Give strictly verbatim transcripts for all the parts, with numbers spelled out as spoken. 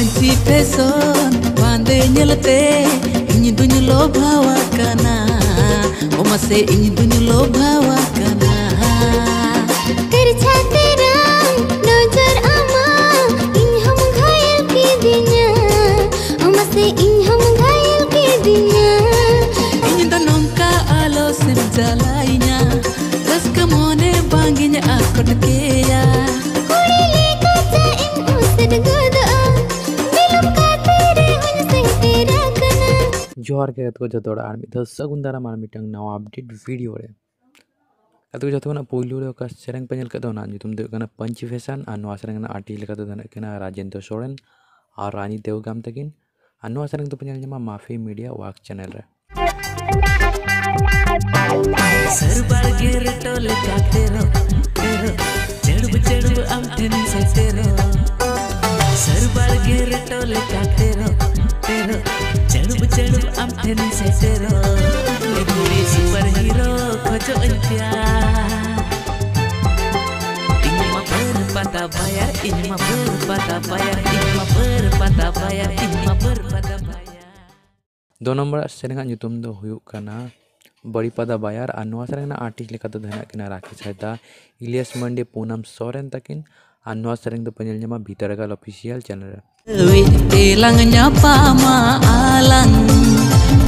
Panci peson, pandai nyelte, ingin dunia lo bawa kana. Oma se ingin dunia lo bawa kana. Kerja terang, dojer ama, inha menghayal kidinya. Oma se inha menghayal kidinya. Ingin tanong ka alo sirjalainya, tas kamone banginya aku nakeya. Johar ke kata jatuh orang army, terus segundara army tentang now update video re. Kata jatuh mana polio re, kata serang panjel kata orang anjut, tuh karena Panci Fashion, anu serang karena artikel kata tuh karena Rajendrah Soren, ar Rani Devgam takin, anu serang tuh panjel nama Mafia Media Work Channel re. Dua nomor seringan YouTube tuh huyuk karena Bari Pada Bayar anu serena artis lekata dana kena Rakhi Savita Ilyas Mande Punam Soren takin anu sering tuh penyelnya mah Bitarakal official channel. Tilangnya pama alang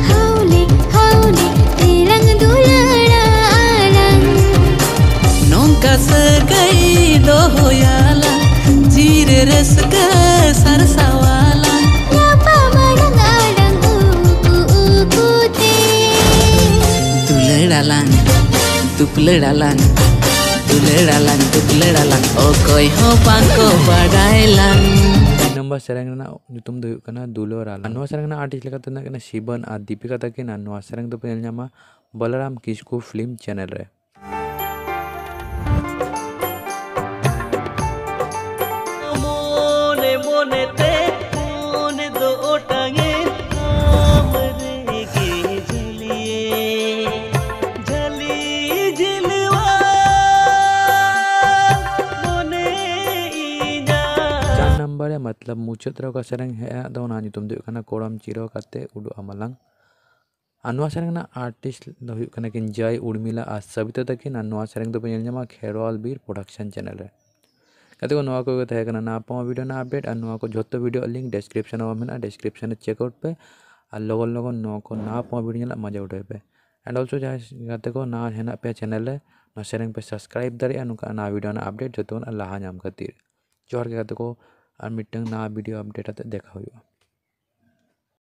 hauli hauli tilang dulana alang nongka segai dohoyala jire resga sarsawala nyapa marang alang ukute tuleralang tupleralang tuleralang tupleralang okoi ho pangko badaelang nambah serang na jutum doyuk kana dulo rala anwa serang na artis lekata na kana Shiban Adipika takin anwa serang to penyelnya ma Balaram Kisku film channel re. Matlab mucut rauka serang hea daun hanyu tum duyuk kana koram ciro kate udu amalang anwa serang na artis duyuk kana kinjai Udmila as Savita takin anwa serang tu penyelnya ma Kherol Bir production channel re. Kate ko noa ko kate hea kana na apama video na update anwa ko jotto video link description awa mena description na check out pe al logo logo noa ko na apama video na maja udah pe and also kate ko na hena pe channel re na serang pe subscribe dari anu ka na video na update jotto na laha nyam katir. Johar ke kate ko আর meeting না video update আতে দেখা হইব।